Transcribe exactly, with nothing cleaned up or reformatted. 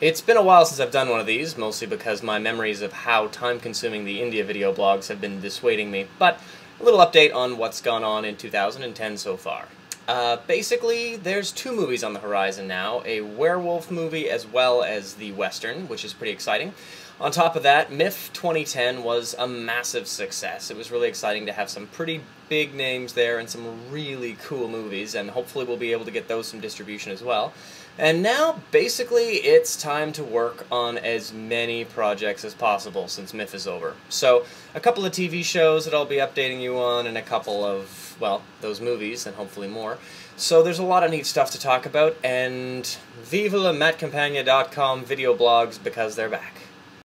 It's been a while since I've done one of these, mostly because my memories of how time-consuming the India video blogs have been dissuading me, but a little update on what's gone on in two thousand ten so far. Uh, basically, there's two movies on the horizon now, a werewolf movie as well as the Western, which is pretty exciting. On top of that, MIF twenty ten was a massive success. It was really exciting to have some pretty big names there and some really cool movies, and hopefully we'll be able to get those some distribution as well. And now, basically, it's time to work on as many projects as possible since MIF is over. So, a couple of T V shows that I'll be updating you on, and a couple of, well, those movies, and hopefully more. So there's a lot of neat stuff to talk about, and vive la Matt Campagna dot com video blogs, because they're back.